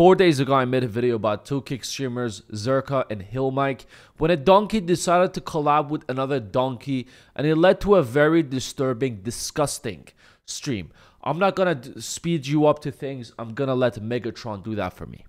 4 days ago, I made a video about two Kick streamers, Zherka and Hillmike, when a donkey decided to collab with another donkey, and it led to a very disturbing, disgusting stream. I'm not gonna speed you up to things. I'm gonna let Megatron do that for me.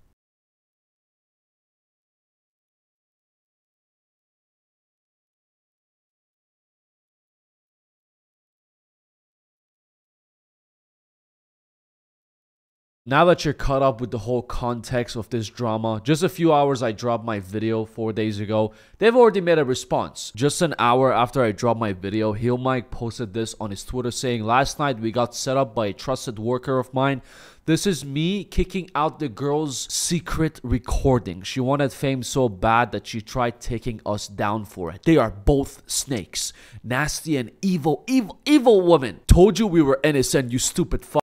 Now that you're caught up with the whole context of this drama, just a few hours I dropped my video 4 days ago, they've already made a response. Just an hour after I dropped my video, Hillmike posted this on his Twitter saying, "Last night we got set up by a trusted worker of mine. This is me kicking out the girl's secret recording. She wanted fame so bad that she tried taking us down for it. They are both snakes. Nasty and evil, evil, evil woman. Told you we were innocent, you stupid fuck."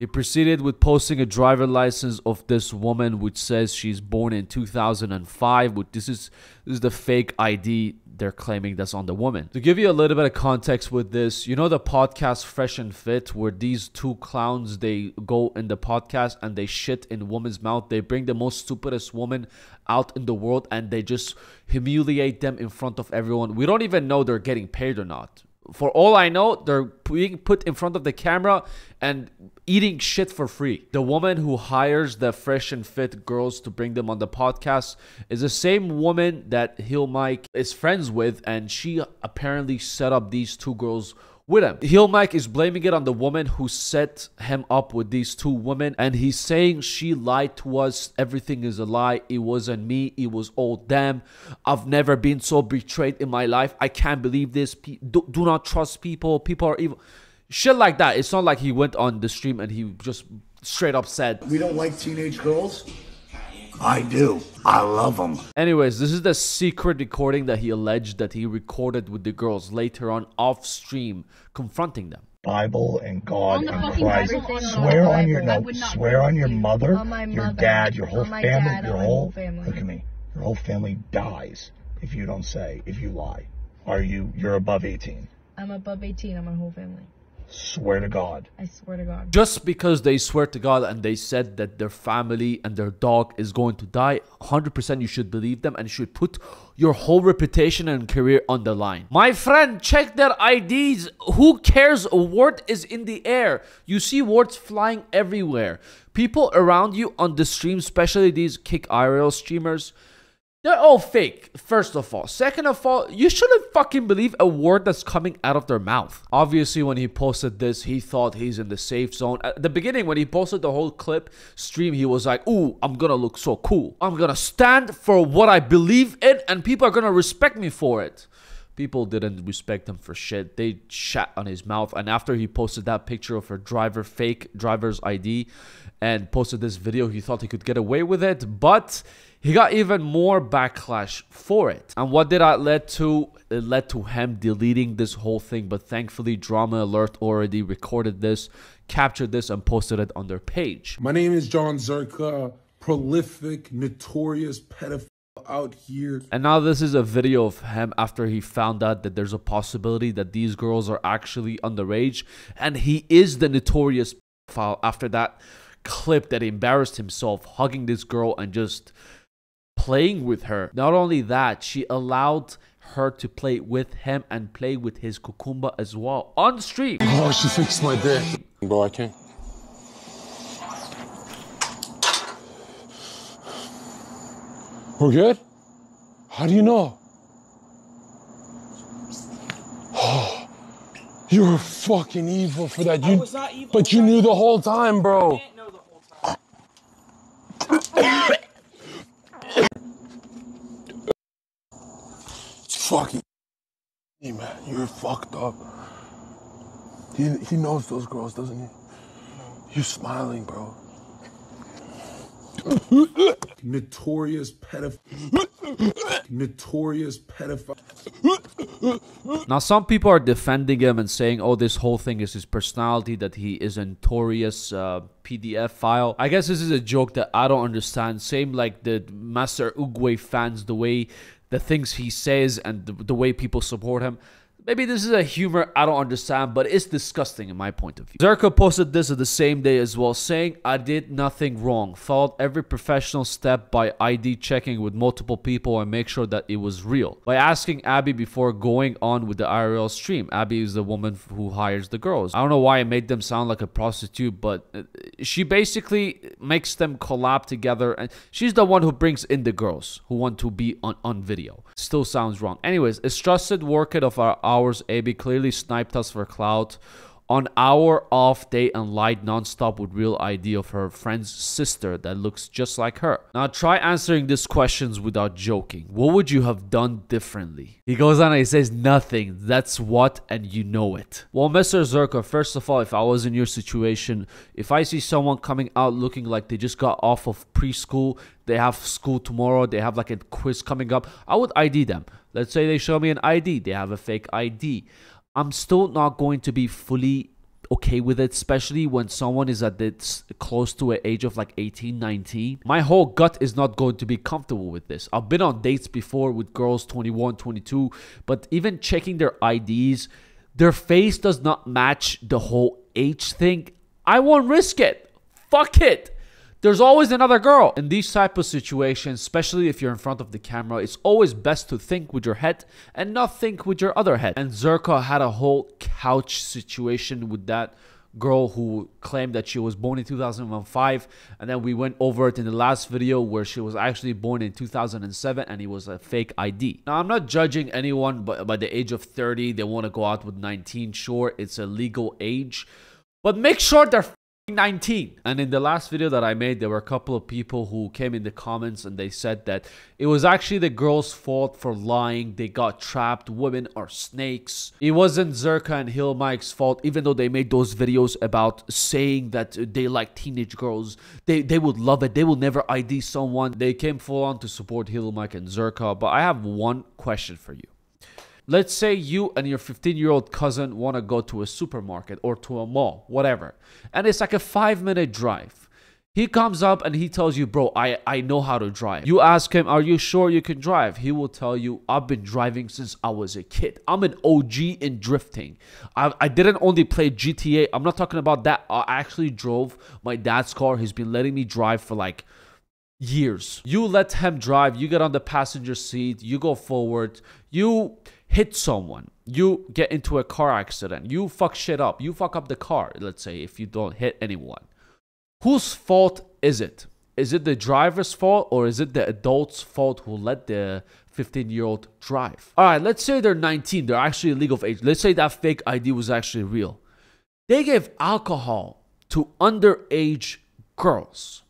He proceeded with posting a driver license of this woman, which says she's born in 2005, which this is the fake ID they're claiming that's on the woman. To give you a little bit of context with this, you know the podcast Fresh and Fit, where these two clowns, they go in the podcast and they shit in women's mouth. They bring the most stupidest woman out in the world and they just humiliate them in front of everyone. We don't even know they're getting paid or not. For all I know, they're being put in front of the camera and eating shit for free. The woman who hires the Fresh and Fit girls to bring them on the podcast is the same woman that Hillmike is friends with, and she apparently set up these two girls with him. Hillmike is blaming it on the woman who set him up with these two women, and he's saying she lied to us. Everything is a lie. It wasn't me. It was all them. I've never been so betrayed in my life. I can't believe this. Do not trust people. People are evil. Shit like that. It's not like he went on the stream and he just straight up said, "We don't like teenage girls." I do. I love them. Anyways, this is the secret recording that he alleged that he recorded with the girls later on off stream, confronting them. Bible and God and Christ. Swear on your note. Swear on your mother, your dad, your whole family, your whole family. Look at me. Your whole family dies if you don't say, if you lie. Are you? You're above 18. I'm above 18 on my whole family. Swear to God. I swear to God. Just because they swear to God and they said that their family and their dog is going to die, 100% you should believe them and you should put your whole reputation and career on the line. My friend, check their IDs. Who cares? A word is in the air. You see words flying everywhere. People around you on the stream, especially these Kick IRL streamers, they're all fake, first of all. Second of all, you shouldn't fucking believe a word that's coming out of their mouth. Obviously, when he posted this, he thought he's in the safe zone. At the beginning, when he posted the whole clip stream, he was like, "Ooh, I'm gonna look so cool. I'm gonna stand for what I believe in and people are gonna respect me for it." People didn't respect him for shit. They shat on his mouth. And after he posted that picture of her driver, fake driver's ID, and posted this video, he thought he could get away with it. But he got even more backlash for it. And what did that lead to? It led to him deleting this whole thing. But thankfully, Drama Alert already recorded this, captured this, and posted it on their page. "My name is John Zherka, prolific, notorious pedophile out here." And now this is a video of him after he found out that there's a possibility that these girls are actually underage, and he is the notorious pedophile after that clip that embarrassed himself hugging this girl and just playing with her. Not only that, she allowed her to play with him and play with his cucumba as well on stream. "Oh, she fixed my dick. Bro, I can't. We're good? How do you know? Oh, you were fucking evil for that. You, evil, but you knew the whole time, bro. I didn't know the whole time." "It's fucking man. You're fucked up. He knows those girls, doesn't he? You're smiling, bro. Notorious pedophile. Notorious pedophile." Now, some people are defending him and saying, "Oh, this whole thing is his personality, that he is a notorious PDF file." I guess this is a joke that I don't understand. Same like the Master Oogway fans, the way the things he says and the way people support him. Maybe this is a humor I don't understand, but it's disgusting in my point of view. Zherka posted this the same day as well, saying, I did nothing wrong. Followed every professional step by ID checking with multiple people and make sure that it was real. By asking Abby before going on with the IRL stream. Abby is the woman who hires the girls. I don't know why I made them sound like a prostitute, but she basically makes them collab together. And she's the one who brings in the girls who want to be on video. Still sounds wrong. Anyways, it's trusted work of our hours. AB clearly sniped us for clout on our off day and lied non-stop with real ID of her friend's sister that looks just like her. Now try answering these questions without joking. What would you have done differently? He goes on and he says, nothing. That's what, and you know it. Well, Mr. Zherka, first of all, if I was in your situation, if I see someone coming out looking like they just got off of preschool, they have school tomorrow, they have like a quiz coming up, I would ID them. Let's say they show me an ID, they have a fake ID. I'm still not going to be fully okay with it, especially when someone is at this close to an age of like 18, 19. My whole gut is not going to be comfortable with this. I've been on dates before with girls 21, 22, but even checking their IDs, their face does not match the whole age thing. I won't risk it. Fuck it. There's always another girl. In these type of situations, especially if you're in front of the camera, it's always best to think with your head and not think with your other head. And Zherka had a whole couch situation with that girl who claimed that she was born in 2005, and then we went over it in the last video where she was actually born in 2007 and it was a fake ID. Now I'm not judging anyone, but by the age of 30 they want to go out with 19. Sure, it's a legal age, but make sure they're 19. And in the last video that I made, there were a couple of people who came in the comments and they said that it was actually the girl's fault for lying. They got trapped. Women are snakes. It wasn't Zherka and Hillmike's fault, even though they made those videos about saying that they like teenage girls. They would love it. They will never ID someone. They came full on to support Hillmike and Zherka. But I have one question for you. Let's say you and your 15-year-old cousin want to go to a supermarket or to a mall, whatever. And it's like a 5-minute drive. He comes up and he tells you, bro, I know how to drive. You ask him, are you sure you can drive? He will tell you, I've been driving since I was a kid. I'm an OG in drifting. I didn't only play GTA. I'm not talking about that. I actually drove my dad's car. He's been letting me drive for like years. You let him drive. You get on the passenger seat. You go forward. You hit someone, you get into a car accident, you fuck shit up, you fuck up the car, let's say, if you don't hit anyone. Whose fault is it? Is it the driver's fault or is it the adult's fault who let the 15-year-old drive? All right, let's say they're 19, they're actually legal of age. Let's say that fake ID was actually real. They gave alcohol to underage girls.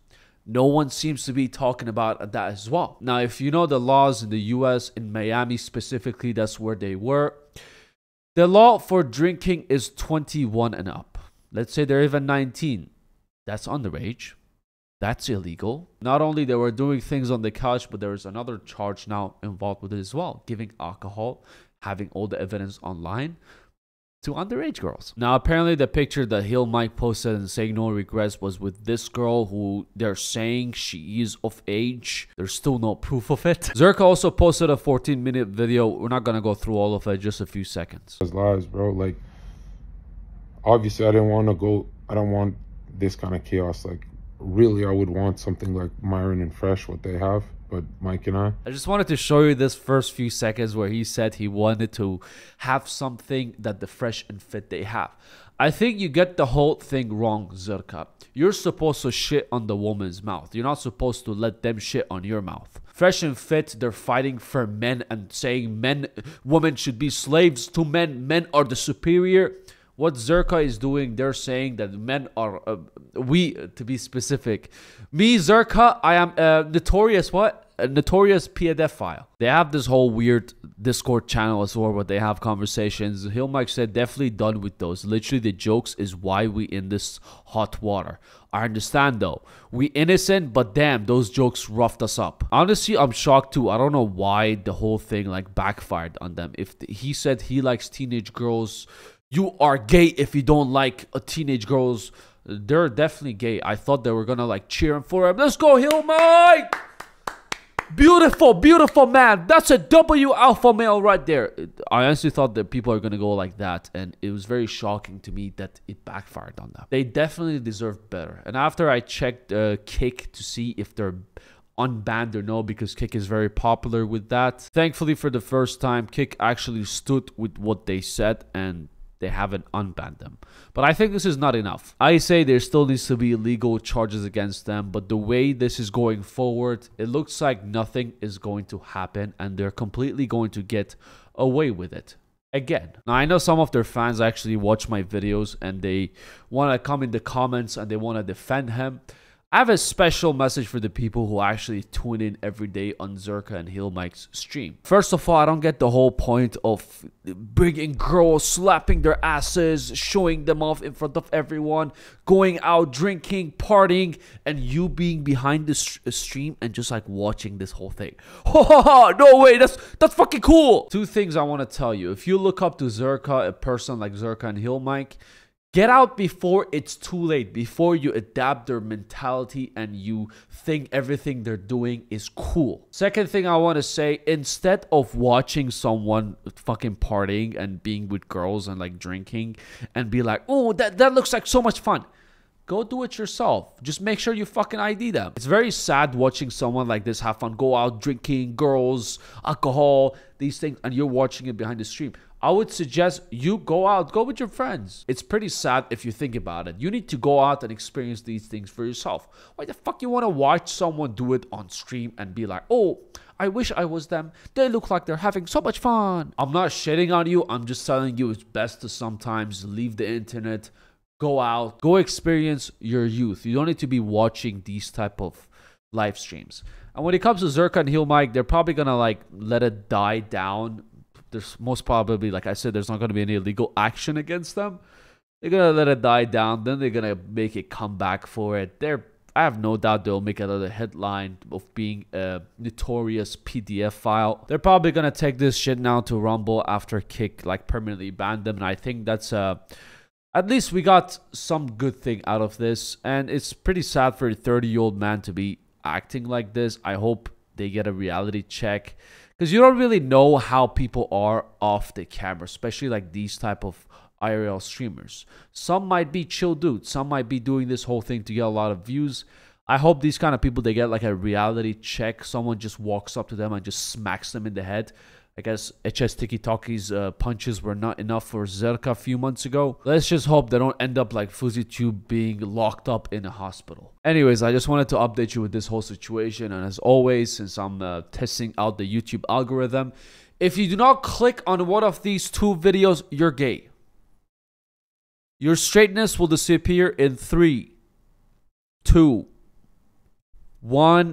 No one seems to be talking about that as well. Now, if you know the laws in the US, in Miami specifically, that's where they were. The law for drinking is 21 and up. Let's say they're even 19. That's underage. That's illegal. Not only they were doing things on the couch, but there is another charge now involved with it as well. Giving alcohol, having all the evidence online to underage girls. Now apparently the picture that Hillmike posted and saying no regrets was with this girl who they're saying she is of age. There's still no proof of it. Zherka also posted a 14-minute video. We're not gonna go through all of it, just a few seconds. Those lives, bro, like obviously I don't want this kind of chaos. Like really I would want something like Myron and Fresh, what they have. But Mike and I just wanted to show you this first few seconds where he said he wanted to have something that the Fresh and Fit they have. I think you get the whole thing wrong, Zherka. You're supposed to shit on the woman's mouth. You're not supposed to let them shit on your mouth. Fresh and Fit, they're fighting for men and saying men, women should be slaves to men. Men are the superior. What Zherka is doing, they're saying that men are, we, to be specific. Me, Zherka, I am a notorious, what? A notorious pedophile. They have this whole weird Discord channel as well where they have conversations. Hillmike said, definitely done with those. Literally, the jokes is why we in this hot water. I understand though. We innocent, but damn, those jokes roughed us up. Honestly, I'm shocked too. I don't know why the whole thing like backfired on them. If he said he likes teenage girls, you are gay if you don't like teenage girls. They're definitely gay. I thought they were gonna like cheer him for him. Let's go, Hillmike! Beautiful, beautiful man. That's a W alpha male right there. I honestly thought that people are going to go like that. And it was very shocking to me that it backfired on them. They definitely deserve better. And after I checked Kick to see if they're unbanned or no, because Kick is very popular with that. Thankfully, for the first time, Kick actually stood with what they said and they haven't unbanned them. But I think this is not enough. I say there still needs to be legal charges against them, but the way this is going forward, it looks like nothing is going to happen and they're completely going to get away with it. Again, now I know some of their fans actually watch my videos and they want to come in the comments and they want to defend him. I have a special message for the people who actually tune in every day on Zherka and Hillmike's stream. First of all, I don't get the whole point of bringing girls, slapping their asses, showing them off in front of everyone, going out, drinking, partying, and you being behind the stream and just like watching this whole thing. No way, that's fucking cool. Two things I want to tell you. If you look up to Zherka, a person like Zherka and Hillmike, get out before it's too late, before you adapt their mentality and you think everything they're doing is cool. Second thing I want to say, instead of watching someone fucking partying and being with girls and like drinking and be like, oh, that looks like so much fun. Go do it yourself. Just make sure you fucking ID them. It's very sad watching someone like this have fun, go out drinking, girls, alcohol, these things, and you're watching it behind the stream. I would suggest you go out, go with your friends. It's pretty sad if you think about it. You need to go out and experience these things for yourself. Why the fuck you want to watch someone do it on stream and be like, oh, I wish I was them. They look like they're having so much fun. I'm not shitting on you. I'm just telling you it's best to sometimes leave the internet. Go out, go experience your youth. You don't need to be watching these type of live streams. And when it comes to Zherka and Hillmike, they're probably gonna like let it die down. There's most probably, like I said, there's not gonna be any legal action against them. They're gonna let it die down, then they're gonna make a comeback for it. I have no doubt they'll make another headline of being a notorious PDF file. They're probably gonna take this shit now to Rumble after Kick like permanently banned them, and I think that's at least we got some good thing out of this, and it's pretty sad for a 30-year-old man to be acting like this. I hope they get a reality check, because you don't really know how people are off the camera, especially like these type of IRL streamers. Some might be chill dudes. Some might be doing this whole thing to get a lot of views. I hope these kind of people, they get like a reality check. Someone just walks up to them and just smacks them in the head. I guess HS Tiki Taki's punches were not enough for Zherka a few months ago. Let's just hope they don't end up like FuzzyTube being locked up in a hospital. Anyways, I just wanted to update you with this whole situation. And as always, since I'm testing out the YouTube algorithm, if you do not click on one of these two videos, you're gay. Your straightness will disappear in 3, 2, 1.